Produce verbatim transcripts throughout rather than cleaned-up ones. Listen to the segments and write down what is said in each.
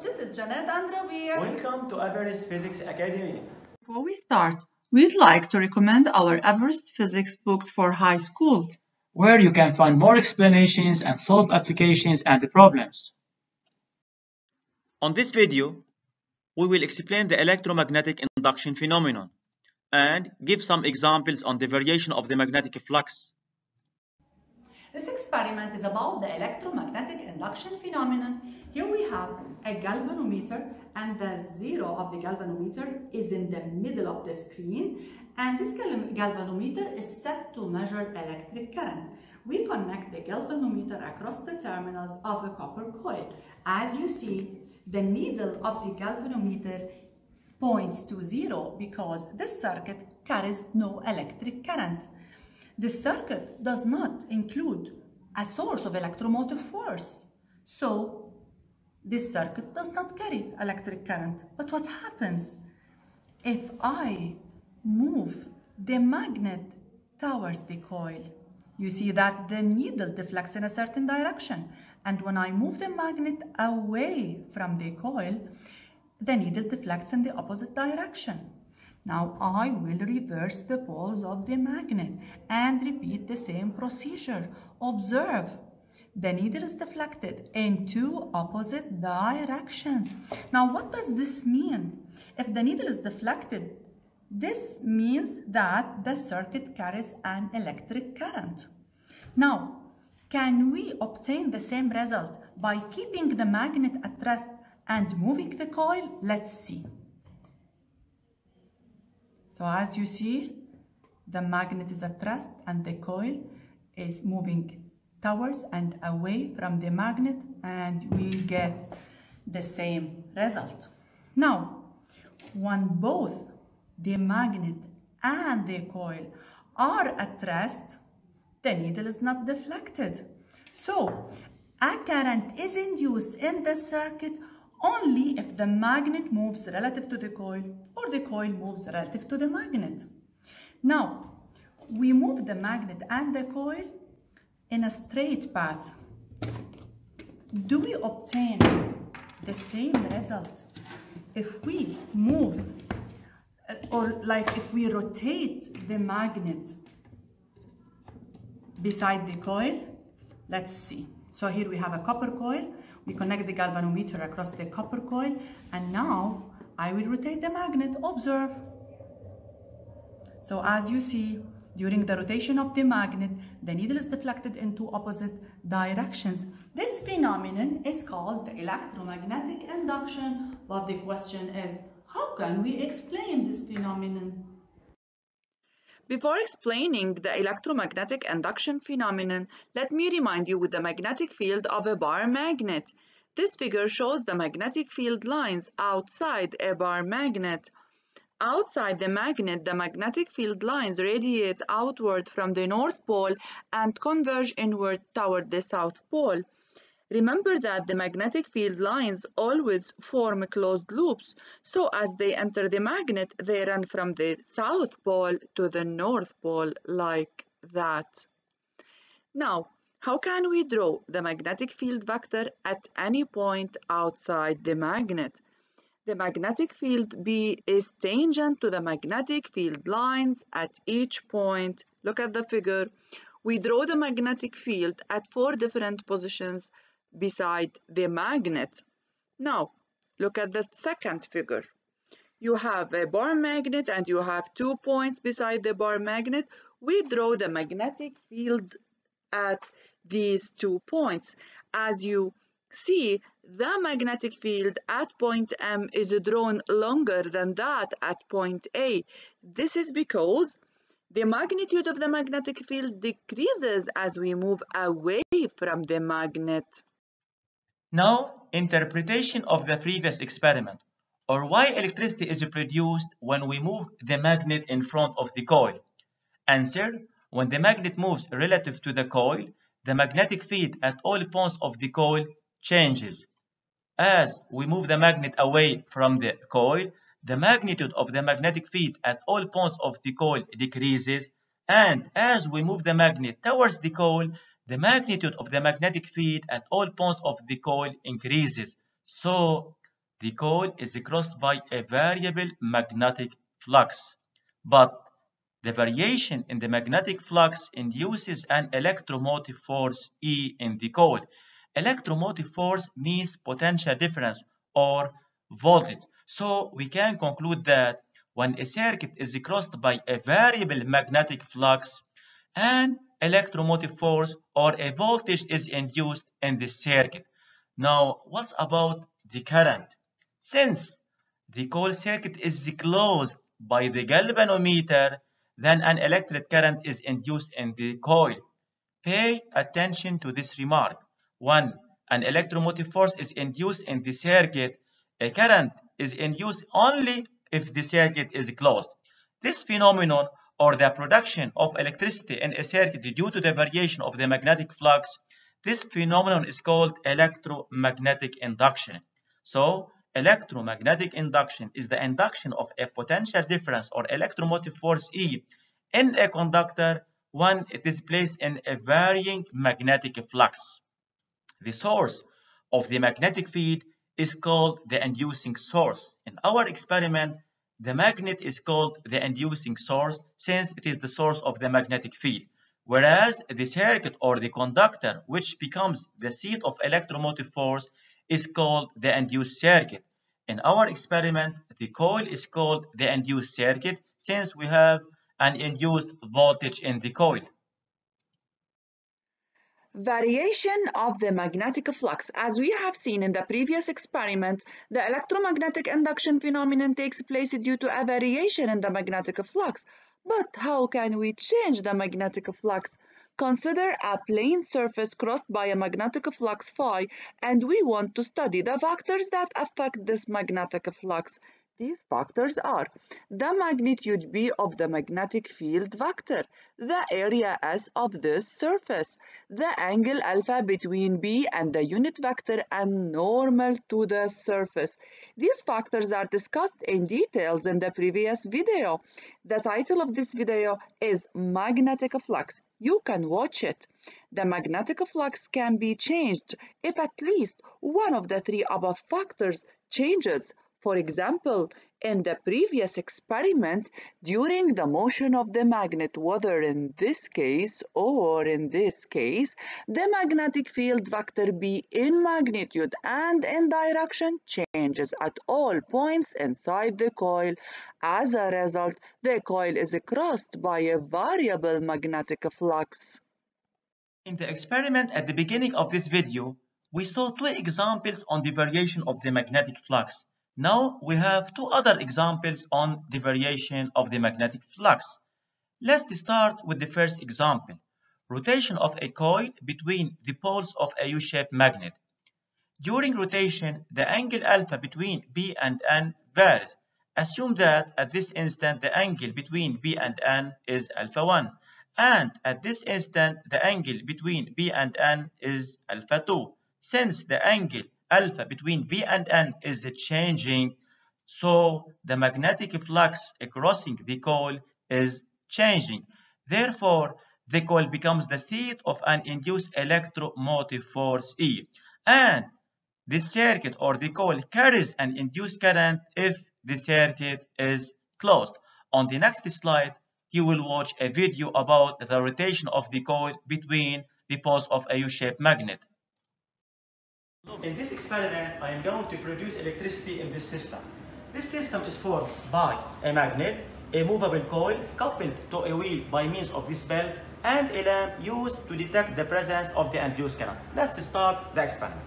Hello, this is Janette Androvir. Welcome to Everest Physics Academy. Before we start, we'd like to recommend our Everest Physics books for high school, where you can find more explanations and solved applications and the problems. On this video, we will explain the electromagnetic induction phenomenon and give some examples on the variation of the magnetic flux. This experiment is about the electromagnetic induction phenomenon. Here we have a galvanometer, and the zero of the galvanometer is in the middle of the screen, and this galvanometer is set to measure electric current. We connect the galvanometer across the terminals of a copper coil. As you see, the needle of the galvanometer points to zero because this circuit carries no electric current. This circuit does not include a source of electromotive force, so this circuit does not carry electric current. But what happens if I move the magnet towards the coil? You see that the needle deflects in a certain direction, and when I move the magnet away from the coil, the needle deflects in the opposite direction. Now I will reverse the poles of the magnet and repeat the same procedure. Observe, the needle is deflected in two opposite directions. Now what does this mean? If the needle is deflected, this means that the circuit carries an electric current. Now, can we obtain the same result by keeping the magnet at rest and moving the coil? Let's see. So as you see, the magnet is at rest and the coil is moving towards and away from the magnet, and we get the same result. Now, when both the magnet and the coil are at rest, the needle is not deflected. So a current is induced in the circuit only if the magnet moves relative to the coil or the coil moves relative to the magnet. Now, we move the magnet and the coil in a straight path. Do we obtain the same result if we move, or like if we rotate the magnet beside the coil? Let's see. So here we have a copper coil. We connect the galvanometer across the copper coil, and now I will rotate the magnet. Observe. So as you see, during the rotation of the magnet, the needle is deflected in two opposite directions. This phenomenon is called the electromagnetic induction. But the question is, how can we explain this phenomenon? Before explaining the electromagnetic induction phenomenon, let me remind you with the magnetic field of a bar magnet. This figure shows the magnetic field lines outside a bar magnet. Outside the magnet, the magnetic field lines radiate outward from the North Pole and converge inward toward the South Pole. Remember that the magnetic field lines always form closed loops, so as they enter the magnet, they run from the South Pole to the North Pole, like that. Now, how can we draw the magnetic field vector at any point outside the magnet? The magnetic field B is tangent to the magnetic field lines at each point. Look at the figure. We draw the magnetic field at four different positions beside the magnet. Now, look at the second figure. You have a bar magnet and you have two points beside the bar magnet. We draw the magnetic field at these two points. As you see, the magnetic field at point M is drawn longer than that at point A. This is because the magnitude of the magnetic field decreases as we move away from the magnet. Now, interpretation of the previous experiment, or why electricity is produced when we move the magnet in front of the coil. Answer: when the magnet moves relative to the coil, the magnetic field at all points of the coil changes. As we move the magnet away from the coil, the magnitude of the magnetic field at all points of the coil decreases, and as we move the magnet towards the coil, the magnitude of the magnetic field at all points of the coil increases. So, the coil is crossed by a variable magnetic flux, but the variation in the magnetic flux induces an electromotive force E in the coil. Electromotive force means potential difference or voltage. So we can conclude that when a circuit is crossed by a variable magnetic flux, an electromotive force or a voltage is induced in the circuit. Now, what's about the current? Since the coil circuit is closed by the galvanometer, then an electric current is induced in the coil. Pay attention to this remark. One, an electromotive force is induced in the circuit. A current is induced only if the circuit is closed. This phenomenon, or the production of electricity in a circuit due to the variation of the magnetic flux, this phenomenon is called electromagnetic induction. So, electromagnetic induction is the induction of a potential difference or electromotive force E in a conductor when it is placed in a varying magnetic flux. The source of the magnetic field is called the inducing source. In our experiment, the magnet is called the inducing source since it is the source of the magnetic field, whereas the circuit or the conductor, which becomes the seat of electromotive force, is called the induced circuit. In our experiment, the coil is called the induced circuit since we have an induced voltage in the coil. Variation of the magnetic flux. As we have seen in the previous experiment, the electromagnetic induction phenomenon takes place due to a variation in the magnetic flux. But how can we change the magnetic flux? Consider a plane surface crossed by a magnetic flux phi, and we want to study the factors that affect this magnetic flux. These factors are the magnitude B of the magnetic field vector, the area S of this surface, the angle alpha between B and the unit vector, and normal to the surface. These factors are discussed in details in the previous video. The title of this video is Magnetic Flux. You can watch it. The magnetic flux can be changed if at least one of the three above factors changes. For example, in the previous experiment, during the motion of the magnet, whether in this case or in this case, the magnetic field vector B in magnitude and in direction changes at all points inside the coil. As a result, the coil is crossed by a variable magnetic flux. In the experiment at the beginning of this video, we saw two examples on the variation of the magnetic flux. Now we have two other examples on the variation of the magnetic flux. Let's start with the first example, rotation of a coil between the poles of a U-shaped magnet. During rotation, the angle alpha between B and N varies. Assume that at this instant the angle between B and N is alpha one, and at this instant the angle between B and N is alpha two. Since the angle alpha between B and N is changing, so the magnetic flux crossing the coil is changing. Therefore, the coil becomes the seat of an induced electromotive force E. And the circuit or the coil carries an induced current if the circuit is closed. On the next slide, you will watch a video about the rotation of the coil between the poles of a U-shaped magnet. In this experiment, I am going to produce electricity in this system. This system is formed by a magnet, a movable coil coupled to a wheel by means of this belt, and a lamp used to detect the presence of the induced current. Let's start the experiment.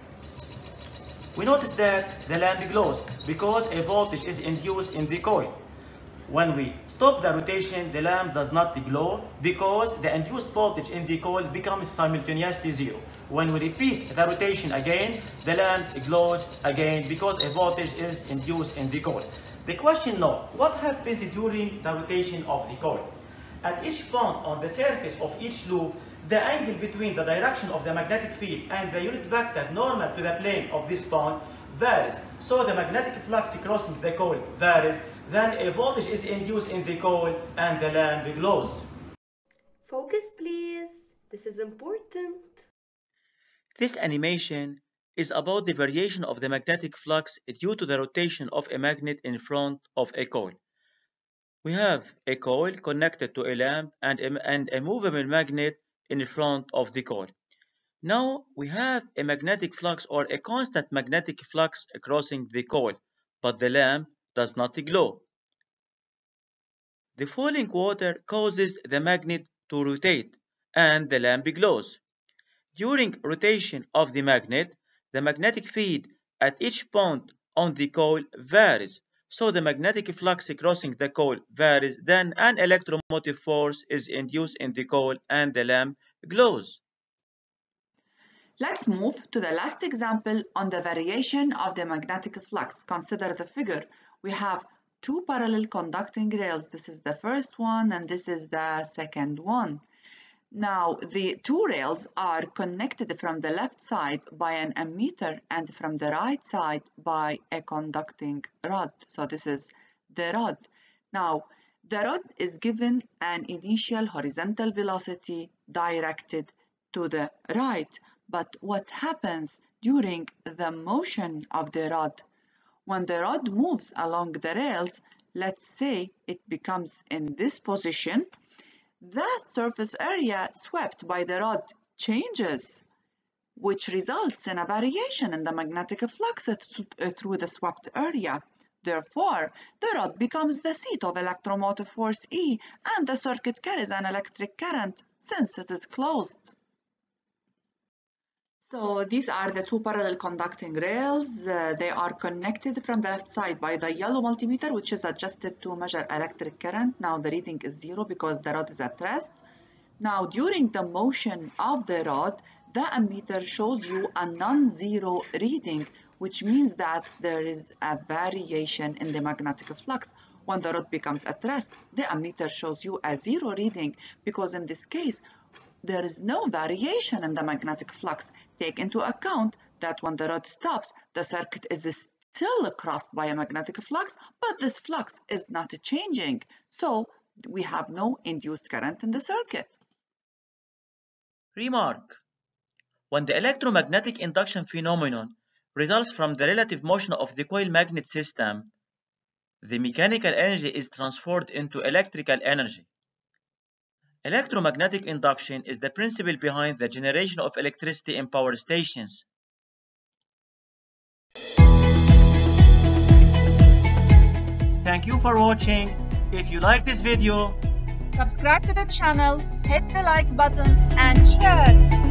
We notice that the lamp glows because a voltage is induced in the coil. When we stop the rotation, the lamp does not glow because the induced voltage in the coil becomes simultaneously zero. When we repeat the rotation again, the lamp glows again because a voltage is induced in the coil. The question now, what happens during the rotation of the coil? At each point on the surface of each loop, the angle between the direction of the magnetic field and the unit vector normal to the plane of this point varies. So the magnetic flux crossing the coil varies. Then a voltage is induced in the coil and the lamp glows. Focus, please. This is important. This animation is about the variation of the magnetic flux due to the rotation of a magnet in front of a coil. We have a coil connected to a lamp and a, and a movable magnet in front of the coil. Now we have a magnetic flux or a constant magnetic flux crossing the coil, but the lamp does not glow. The falling water causes the magnet to rotate and the lamp glows. During rotation of the magnet, the magnetic field at each point on the coil varies, so the magnetic flux crossing the coil varies, then an electromotive force is induced in the coil and the lamp glows. Let's move to the last example on the variation of the magnetic flux. Consider the figure. We have two parallel conducting rails. This is the first one and this is the second one. Now, the two rails are connected from the left side by an ammeter and from the right side by a conducting rod. So this is the rod. Now, the rod is given an initial horizontal velocity directed to the right. But what happens during the motion of the rod? When the rod moves along the rails, let's say it becomes in this position, the surface area swept by the rod changes, which results in a variation in the magnetic flux through the swept area. Therefore, the rod becomes the seat of electromotive force E, and the circuit carries an electric current since it is closed. So these are the two parallel conducting rails. Uh, they are connected from the left side by the yellow multimeter, which is adjusted to measure electric current. Now the reading is zero because the rod is at rest. Now during the motion of the rod, the ammeter shows you a non-zero reading, which means that there is a variation in the magnetic flux. When the rod becomes at rest, the ammeter shows you a zero reading because in this case, there is no variation in the magnetic flux. Take into account that when the rod stops, the circuit is still crossed by a magnetic flux, but this flux is not changing. So we have no induced current in the circuit. Remark: when the electromagnetic induction phenomenon results from the relative motion of the coil magnet system, the mechanical energy is transferred into electrical energy. Electromagnetic induction is the principle behind the generation of electricity in power stations. Thank you for watching. If you like this video, subscribe to the channel, hit the like button and share.